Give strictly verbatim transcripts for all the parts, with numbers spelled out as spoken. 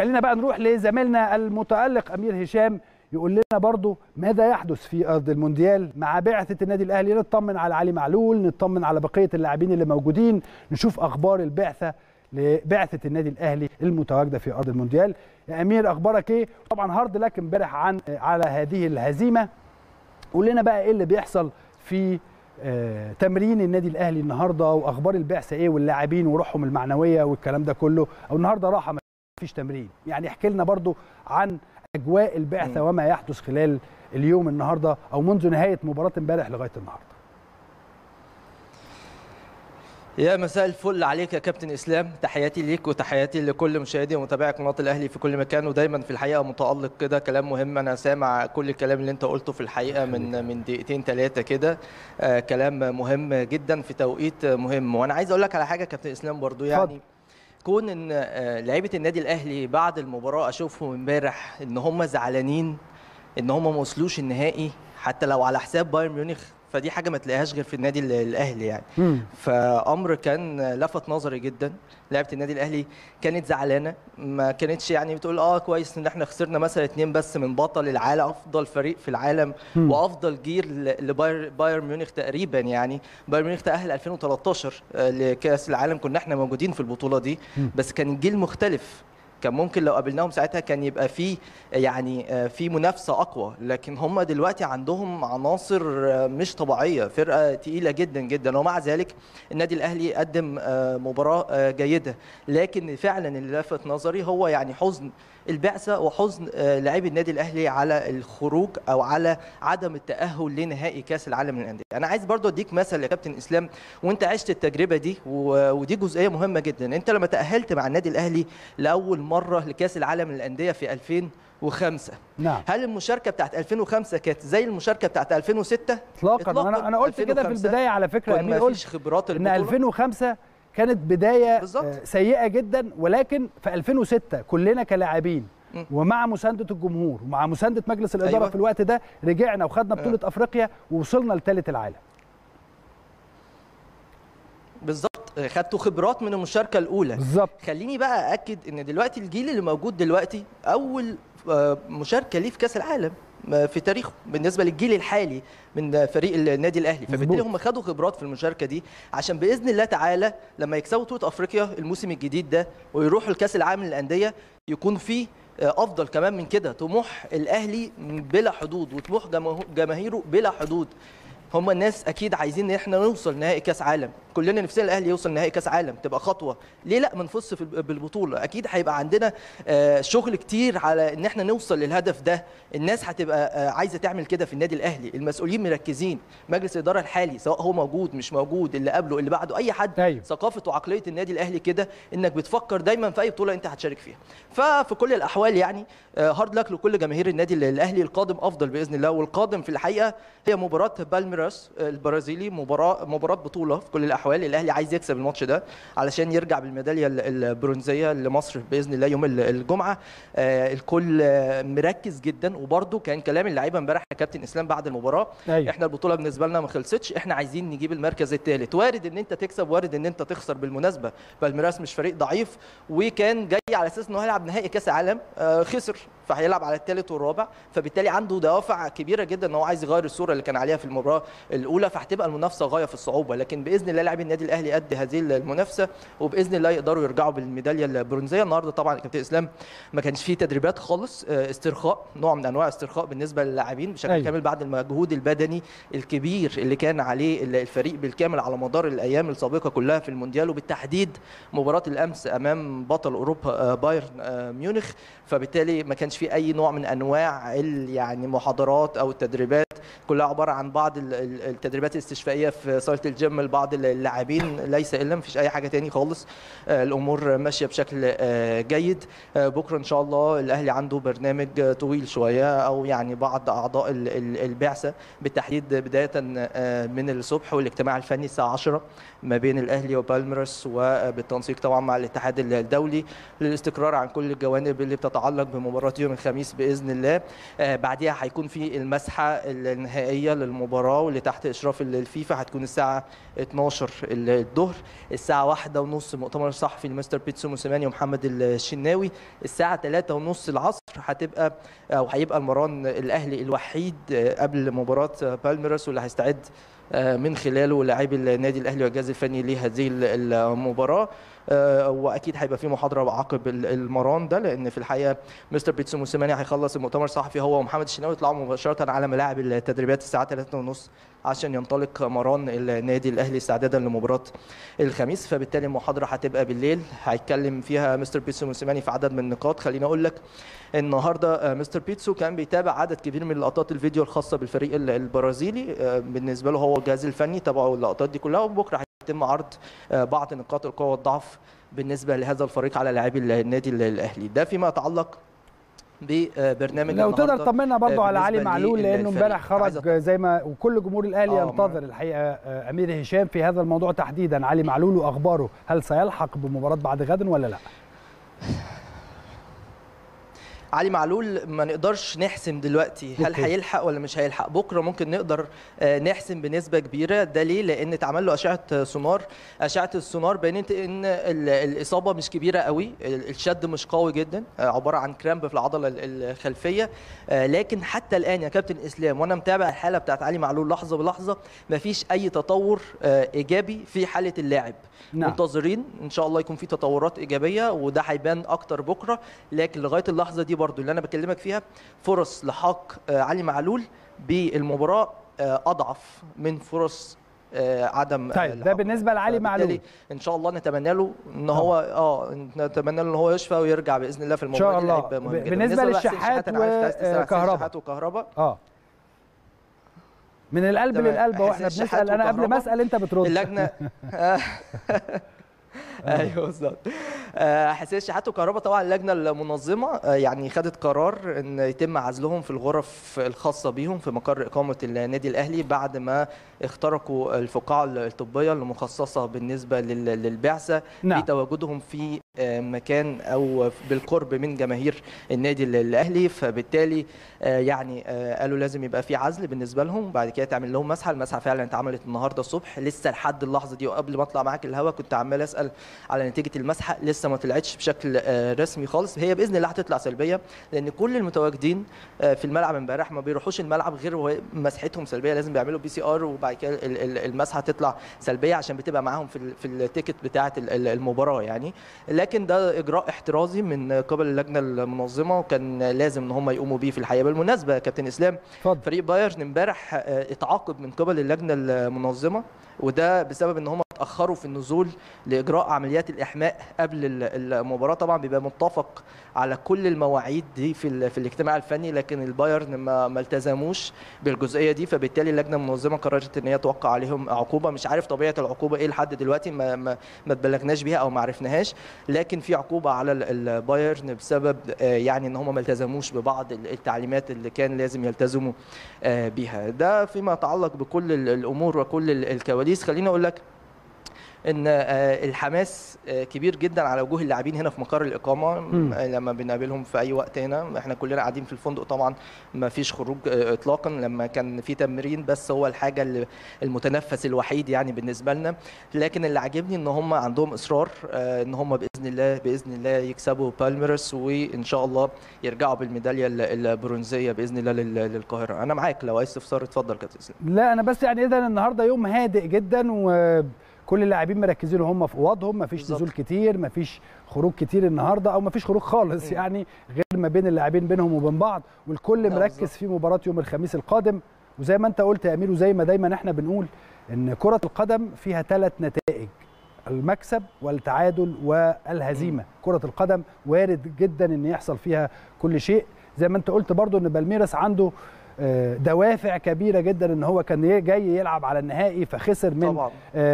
خلينا بقى نروح لزميلنا المتألق أمير هشام يقول لنا برضو ماذا يحدث في أرض المونديال مع بعثة النادي الأهلي. نطمن على علي معلول، نطمن على بقية اللاعبين اللي موجودين، نشوف أخبار البعثة لبعثة النادي الأهلي المتواجدة في أرض المونديال. يا أمير أخبارك إيه؟ طبعا هارد لك امبارح عن على هذه الهزيمة، قول لنا بقى إيه اللي بيحصل في آه تمرين النادي الأهلي النهاردة، وأخبار البعثة إيه واللاعبين وروحهم المعنوية والكلام ده كله، أو النهاردة راحة مفيش تمرين، يعني احكي لنا برضو عن أجواء البعثة وما يحدث خلال اليوم النهاردة أو منذ نهاية مباراة امبارح لغاية النهاردة. يا مساء الفل عليك يا كابتن اسلام، تحياتي ليك وتحياتي لكل مشاهدي ومتابعي قناه الاهلي في كل مكان، ودايما في الحقيقه متالق كده كلام مهم. انا سامع كل الكلام اللي انت قلته في الحقيقه من من دقيقتين ثلاثه كده، آه كلام مهم جدا في توقيت مهم. وانا عايز اقول لك على حاجه كابتن اسلام برضو، يعني فضل. كون ان لعيبه النادي الاهلي بعد المباراه اشوفهم امبارح ان هم زعلانين ان هم ما وصلوش النهائي حتى لو على حساب بايرن ميونخ، فدي حاجه ما تلاقيهاش غير في النادي الاهلي يعني. مم. فامر كان لفت نظري جدا، لعيبه النادي الاهلي كانت زعلانه، ما كانتش يعني بتقول اه كويس ان احنا خسرنا مثلا اتنين بس من بطل العالم، افضل فريق في العالم. مم. وافضل جيل لبايرن ميونخ تقريبا، يعني بايرن ميونخ تاهل ألفين وثلاثة عشر لكاس العالم، كنا احنا موجودين في البطوله دي. مم. بس كان الجيل مختلف، كان ممكن لو قابلناهم ساعتها كان يبقى في يعني في منافسه اقوى، لكن هم دلوقتي عندهم عناصر مش طبيعيه، فرقه تقيله جدا جدا، ومع ذلك النادي الاهلي قدم مباراه جيده. لكن فعلا اللي لفت نظري هو يعني حزن البعثه وحزن لاعبي النادي الاهلي على الخروج او على عدم التاهل لنهائي كاس العالم للانديه. انا عايز برضو اديك مثل يا كابتن اسلام، وانت عشت التجربه دي ودي جزئيه مهمه جدا. انت لما تاهلت مع النادي الاهلي لاول مرة لكأس العالم للأندية في ألفين وخمسة، نعم، هل المشاركة بتاعت ألفين وخمسة كانت زي المشاركة بتاعت ألفين وستة؟ اطلاقا. انا انا قلت كده في البداية على فكرة، ما فيش خبرات البطولة، ان ألفين وخمسة كانت بداية بالزبط. سيئة جدا، ولكن في ألفين وستة كلنا كلاعبين ومع مساندة الجمهور ومع مساندة مجلس الإدارة، أيوة، في الوقت ده رجعنا وخدنا بطولة أه. أفريقيا ووصلنا لثالث العالم بالظبط، خدتوا خبرات من المشاركه الاولى بالظبط. خليني بقى اكد ان دلوقتي الجيل اللي موجود دلوقتي اول مشاركه ليه في كاس العالم في تاريخه بالنسبه للجيل الحالي من فريق النادي الاهلي، فبالتالي هم خدوا خبرات في المشاركه دي عشان باذن الله تعالى لما يكسبوا بطوله افريقيا الموسم الجديد ده ويروحوا لكاس العالم للانديه يكون فيه افضل كمان من كده. طموح الاهلي بلا حدود وطموح جماهيره بلا حدود، هم الناس اكيد عايزين ان احنا نوصل نهائي كاس عالم، كلنا نفسنا الاهلي يوصل نهائي كاس عالم، تبقى خطوه ليه لا ما نفوز بالبطوله. اكيد هيبقى عندنا شغل كتير على ان احنا نوصل للهدف ده، الناس هتبقى عايزه تعمل كده في النادي الاهلي، المسؤولين مركزين، مجلس الاداره الحالي سواء هو موجود مش موجود، اللي قبله اللي بعده، اي حد، أيوه. ثقافه وعقليه النادي الاهلي كده انك بتفكر دايما في اي بطوله انت هتشارك فيها. ففي كل الاحوال يعني هارد لك لكل جماهير النادي الاهلي، القادم افضل باذن الله، والقادم في الحقيقه هي مباراه بالميراس البرازيلي، مباراه مباراه بطوله في كل الاحوال. الاهلي عايز يكسب الماتش ده علشان يرجع بالميداليه البرونزيه لمصر باذن الله يوم الجمعه. آه الكل مركز جدا، وبرده كان كلام اللعيبه امبارح يا كابتن اسلام بعد المباراه، أيوة. احنا البطوله بالنسبه لنا ما خلصتش، احنا عايزين نجيب المركز الثالث، وارد ان انت تكسب وارد ان انت تخسر، بالمناسبه بالميراس مش فريق ضعيف وكان جاي على اساس انه هيلعب نهائي كاس عالم، آه خسر فهيلعب على الثالث والرابع، فبالتالي عنده دوافع كبيره جدا ان هو عايز يغير الصوره اللي كان عليها في المباراه الاولى، فهتبقى المنافسه غايه في الصعوبه، لكن باذن الله لاعبي النادي الاهلي قد هذه المنافسه وباذن الله يقدروا يرجعوا بالميداليه البرونزيه. النهارده طبعا كابتن اسلام ما كانش فيه تدريبات خالص، استرخاء، نوع من انواع استرخاء بالنسبه للاعبين بشكل أيوة. كامل بعد المجهود البدني الكبير اللي كان عليه الفريق بالكامل على مدار الايام السابقه كلها في المونديال، وبالتحديد مباراه الامس امام بطل اوروبا بايرن ميونخ، فبالتالي ما كانش في اي نوع من انواع يعني المحاضرات او التدريبات، كلها عباره عن بعض التدريبات الاستشفائيه في صاله الجيم لبعض اللاعبين، ليس الا، مفيش اي حاجه تاني خالص. الامور ماشيه بشكل جيد. بكره ان شاء الله الاهلي عنده برنامج طويل شويه، او يعني بعض اعضاء البعثه بالتحديد بدايه من الصبح، والاجتماع الفني الساعه عشرة ما بين الاهلي وبالميراس، وبالتنسيق طبعا مع الاتحاد الدولي للاستقرار عن كل الجوانب اللي بتتعلق بمباراه يوم الخميس باذن الله. بعديها هيكون في المسحه النهائيه للمباراه واللي تحت اشراف الفيفا هتكون الساعه اتناشر الظهر، الساعه واحدة ونص المؤتمر الصحفي لمستر بيتسو موسيماني ومحمد الشناوي، الساعه ثلاثة ونص العصر هتبقى او هيبقى المران الاهلي الوحيد قبل مباراه بالميراس واللي هيستعد من خلاله لاعبي النادي الاهلي والجهاز الفني لهذه المباراه. واكيد هيبقى في محاضره عقب المران ده، لان في الحقيقه مستر بيتسو موسيماني هيخلص المؤتمر الصحفي هو ومحمد الشناوي يطلعوا مباشره على ملاعب التدريبات الساعه ثلاثة وثلاثين عشان ينطلق مران النادي الاهلي استعدادا لمباراه الخميس. فبالتالي المحاضره هتبقى بالليل هيتكلم فيها مستر بيتسو موسيماني في عدد من النقاط. خليني اقول لك النهارده مستر بيتسو كان بيتابع عدد كبير من لقطات الفيديو الخاصه بالفريق البرازيلي، بالنسبه له هو والجهاز الفني تابعوا اللقطات دي كلها، وبكره هيتم عرض بعض نقاط القوه والضعف بالنسبه لهذا الفريق على لاعبي النادي الاهلي. ده فيما يتعلق ببرنامج لو تقدر طمنا برضو على علي معلول، لانه امبارح خرج زي ما وكل جمهور الاهلي ينتظر الحقيقه امير هشام في هذا الموضوع تحديدا. علي معلول واخباره، هل سيلحق بمباراه بعد غد ولا لا؟ علي معلول ما نقدرش نحسم دلوقتي هل هيلحق ولا مش هيلحق، بكره ممكن نقدر نحسم بنسبه كبيره. ده ليه؟ لان اتعمل له اشعه سونار، اشعه السونار بينت ان الاصابه مش كبيره قوي، الشد مش قوي جدا، عباره عن كرامب في العضله الخلفيه، لكن حتى الان يا كابتن اسلام وانا متابع الحاله بتاعت علي معلول لحظه بلحظه مفيش اي تطور ايجابي في حاله اللاعب. نعم. منتظرين ان شاء الله يكون في تطورات ايجابيه وده هيبان اكتر بكره، لكن لغايه اللحظه دي برضو اللي انا بكلمك فيها فرص لحاق علي معلول بالمباراه اضعف من فرص عدم. طيب ده بالنسبه لعلي معلول، ان شاء الله نتمنى له ان هو اه نتمنى له ان هو يشفى ويرجع باذن الله في المباراه. ان شاء الله. بالنسبه, بالنسبة للشحات وكهرباء وكهرباء اه من القلب للقلب واحنا بنسال، انا قبل ما اسال انت بترد اللجنه. ايوه بالظبط. حسين الشحات وكهرباء طبعا اللجنه المنظمه يعني خدت قرار ان يتم عزلهم في الغرف الخاصه بيهم في مقر اقامه النادي الاهلي بعد ما اخترقوا الفقاعه الطبيه المخصصه بالنسبه للبعثه لتواجدهم في مكان او بالقرب من جماهير النادي الاهلي. فبالتالي يعني قالوا لازم يبقى في عزل بالنسبه لهم، بعد كده تعمل لهم مسحه. المسحه فعلا اتعملت النهارده الصبح، لسه لحد اللحظه دي وقبل ما اطلع معاك الهوا كنت عمال اسال على نتيجه المسحه، لسه ما طلعتش بشكل رسمي خالص. هي باذن الله هتطلع سلبيه، لان كل المتواجدين في الملعب امبارح ما بيروحوش الملعب غير مسحتهم سلبيه، لازم بيعملوا بي سي ار وبعد كده المسحه تطلع سلبيه عشان بتبقى معاهم في في التيكت بتاعه المباراه يعني. لكن ده اجراء احترازي من قبل اللجنه المنظمه وكان لازم ان هم يقوموا بيه في الحقيقه. بالمناسبه يا كابتن اسلام فضل. فريق بايرن امبارح اتعاقب من قبل اللجنه المنظمه، وده بسبب ان هم اتاخروا في النزول لاجراء عمليات الاحماء قبل المباراه. طبعا بيبقى متفق على كل المواعيد دي في في الاجتماع الفني، لكن البايرن ما التزموش بالجزئيه دي، فبالتالي اللجنه المنظمه قررت ان هي توقع عليهم عقوبه. مش عارف طبيعه العقوبه ايه لحد دلوقتي، ما ما اتبلغناش بيها او ما عرفناهاش، لكن في عقوبه على البايرن بسبب يعني ان هم ما التزموش ببعض التعليمات اللي كان لازم يلتزموا بيها. ده فيما يتعلق بكل الامور وكل الكواليس. خليني اقول لك ان الحماس كبير جدا على وجوه اللاعبين هنا في مقر الاقامه. م. لما بنقابلهم في اي وقت هنا احنا كلنا قاعدين في الفندق، طبعا ما فيش خروج اطلاقا. لما كان في تمرين بس هو الحاجه المتنفس الوحيد يعني بالنسبه لنا، لكن اللي عاجبني ان هم عندهم اصرار ان هم باذن الله باذن الله يكسبوا بالميراس وان شاء الله يرجعوا بالميداليه البرونزيه باذن الله للقاهره. انا معاك لو عايز استفسار اتفضل كابتن اسلام. لا انا بس يعني اذا النهارده يوم هادئ جدا و كل اللاعبين مركزين وهم في اوضهم، مفيش نزول كتير، مفيش خروج كتير النهارده او مفيش خروج خالص يعني غير ما بين اللاعبين بينهم وبين بعض، والكل مركز في مباراه يوم الخميس القادم. وزي ما انت قلت يا امير وزي ما دايما احنا بنقول ان كره القدم فيها ثلاث نتائج، المكسب والتعادل والهزيمه. كره القدم وارد جدا ان يحصل فيها كل شيء. زي ما انت قلت برضو ان بالميراس عنده دوافع كبيرة جدا، ان هو كان جاي يلعب على النهائي فخسر من طبعا.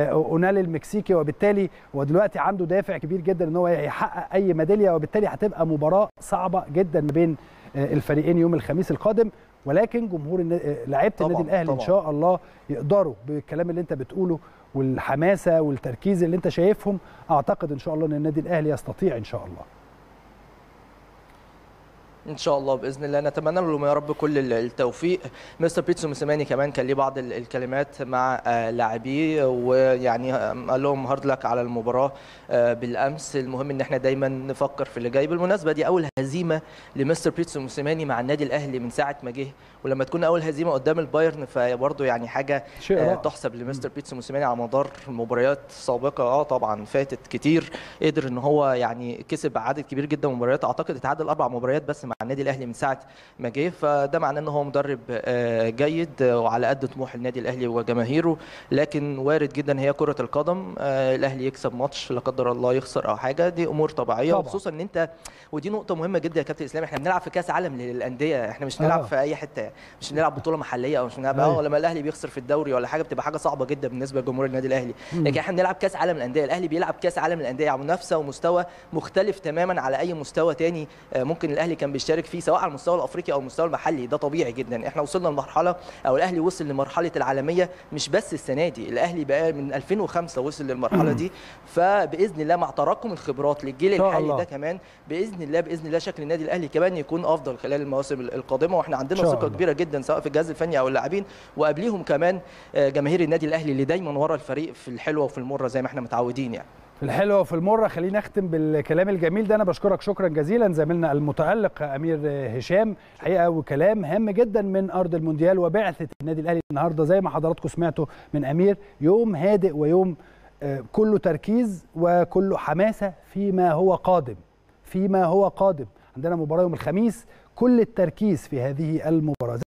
اونال المكسيكي، وبالتالي هو دلوقتي عنده دافع كبير جدا ان هو يحقق اي ميدالية، وبالتالي هتبقى مباراة صعبة جدا ما بين الفريقين يوم الخميس القادم. ولكن جمهور لعيبة النادي الاهلي ان شاء الله يقدروا بالكلام اللي انت بتقوله والحماسة والتركيز اللي انت شايفهم، اعتقد ان شاء الله ان النادي الاهلي يستطيع ان شاء الله. ان شاء الله باذن الله نتمنى لهم يا رب كل التوفيق. مستر بيتسو موسيماني كمان كان ليه بعض الكلمات مع لاعبيه، ويعني قال لهم هارد لك على المباراه بالامس، المهم ان احنا دايما نفكر في اللي جاي. بالمناسبه دي اول هزيمه لمستر بيتسو موسيماني مع النادي الاهلي من ساعه ما جه، ولما تكون اول هزيمه قدام البايرن فبرضه يعني حاجه تحسب لمستر بيتسو موسيماني على مدار مباريات سابقه اه طبعا فاتت كتير، قدر ان هو يعني كسب عدد كبير جدا من المباريات، اعتقد اتعادل اربع مباريات بس مع النادي الاهلي من ساعه ما جه، فده معناه ان هو مدرب جيد وعلى قد طموح النادي الاهلي وجماهيره. لكن وارد جدا هي كره القدم، الاهلي يكسب ماتش لا قدر الله يخسر او حاجه، دي امور طبيعيه طبعا. وخصوصا ان انت، ودي نقطه مهمه جدا يا كابتن اسلام، احنا بنلعب في كاس عالم للانديه، احنا مش بنلعب آه. في اي حته، مش بنلعب بطوله محليه او مش بنلعب اه لما الاهلي بيخسر في الدوري ولا حاجه بتبقى حاجه صعبه جدا بالنسبه لجمهور النادي الاهلي، لكن احنا بنلعب كاس عالم الانديه. الاهلي بيلعب كاس عالم الانديه على منافسه ومستوى مختلف تماما على اي مستوى ثاني ممكن الاهلي كان بيشارك فيه سواء على المستوى الافريقي او المستوى المحلي، ده طبيعي جدا. احنا وصلنا لمرحله، او الاهلي وصل لمرحله العالميه مش بس السنه دي، الاهلي بقى من ألفين وخمسة وصل للمرحله دي، فباذن الله مع تراكم الخبرات للجيل الحالي ده كمان باذن الله باذن الله شكل النادي الاهلي كمان يكون افضل خلال المواسم القادمه، واحنا عندنا ثقه كبيره جدا سواء في الجهاز الفني او اللاعبين، وقبليهم كمان جماهير النادي الاهلي اللي دايما ورا الفريق في الحلوه وفي المره زي ما احنا متعودين يعني. في الحلوه وفي المره. خلينا نختم بالكلام الجميل ده. انا بشكرك شكرا جزيلا زميلنا المتالق امير هشام، حقيقه وكلام هام جدا من ارض المونديال وبعثه النادي الاهلي النهارده زي ما حضراتكم سمعتوا من امير. يوم هادئ ويوم كله تركيز وكله حماسه فيما هو قادم، فيما هو قادم عندنا مباراه يوم الخميس، كل التركيز في هذه المباراه.